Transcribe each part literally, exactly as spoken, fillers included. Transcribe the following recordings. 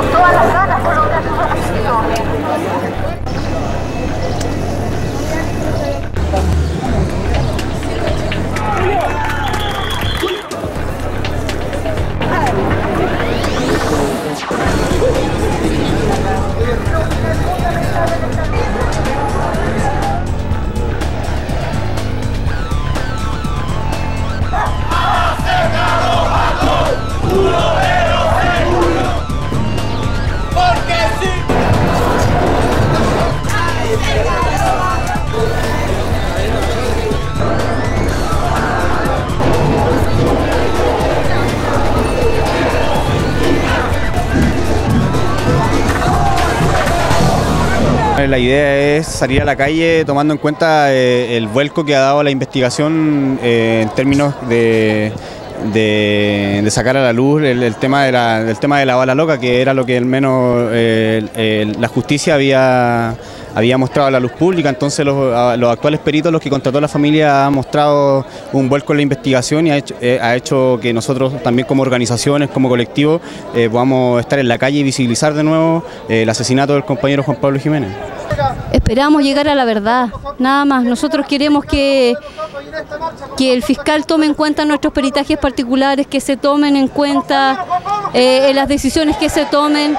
con todas las ganas por lograr sus objetivos. La idea es salir a la calle tomando en cuenta eh, el vuelco que ha dado la investigación eh, en términos de, de, de sacar a la luz el, el, tema de la, el tema de la bala loca, que era lo que al menos eh, eh, la justicia había, había mostrado a la luz pública. Entonces los, a, los actuales peritos, los que contrató la familia, han mostrado un vuelco en la investigación y ha hecho, eh, ha hecho que nosotros también como organizaciones, como colectivo, eh, podamos estar en la calle y visibilizar de nuevo eh, el asesinato del compañero Juan Pablo Jiménez. Esperamos llegar a la verdad, nada más. Nosotros queremos que, que el fiscal tome en cuenta nuestros peritajes particulares, que se tomen en cuenta eh, las decisiones que se tomen,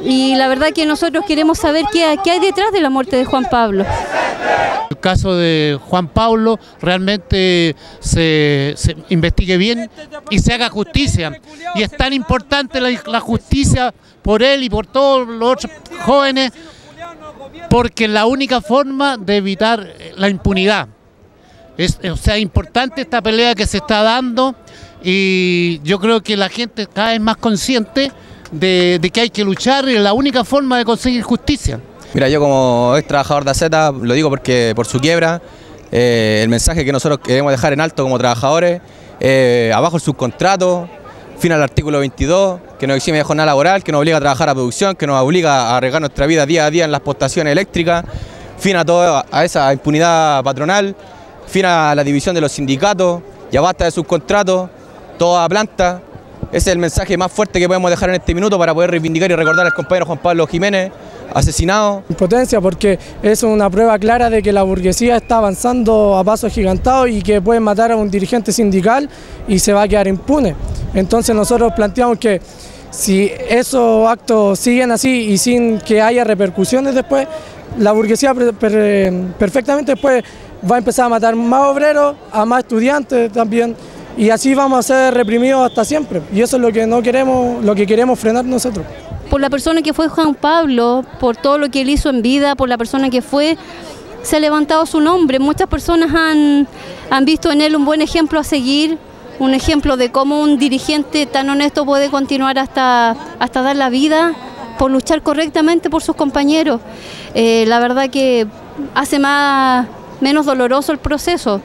y la verdad que nosotros queremos saber qué, qué hay detrás de la muerte de Juan Pablo. El caso de Juan Pablo realmente se, se investigue bien y se haga justicia, y es tan importante la, la justicia por él y por todos los otros jóvenes, porque la única forma de evitar la impunidad. Es, o sea, importante esta pelea que se está dando, y yo creo que la gente cada vez más consciente de, de que hay que luchar, y es la única forma de conseguir justicia. Mira, yo como ex trabajador de AZETA lo digo porque por su quiebra, eh, el mensaje que nosotros queremos dejar en alto como trabajadores, eh, abajo el subcontrato, fin al artículo veintidós, que nos exime de jornada laboral, que nos obliga a trabajar a producción, que nos obliga a arriesgar nuestra vida día a día en las postaciones eléctricas, fin a toda a esa impunidad patronal, fin a la división de los sindicatos, ya basta de subcontratos, toda planta. Ese es el mensaje más fuerte que podemos dejar en este minuto para poder reivindicar y recordar al compañero Juan Pablo Jiménez, asesinado. Impotencia, porque es una prueba clara de que la burguesía está avanzando a pasos gigantados y que pueden matar a un dirigente sindical y se va a quedar impune. Entonces nosotros planteamos que si esos actos siguen así y sin que haya repercusiones después, la burguesía perfectamente después va a empezar a matar más obreros, a más estudiantes también, y así vamos a ser reprimidos hasta siempre. Y eso es lo que no queremos, lo que queremos frenar nosotros. Por la persona que fue Juan Pablo, por todo lo que él hizo en vida, por la persona que fue, se ha levantado su nombre. Muchas personas han, han visto en él un buen ejemplo a seguir, un ejemplo de cómo un dirigente tan honesto puede continuar hasta, hasta dar la vida por luchar correctamente por sus compañeros. Eh, la verdad que hace más, menos doloroso el proceso.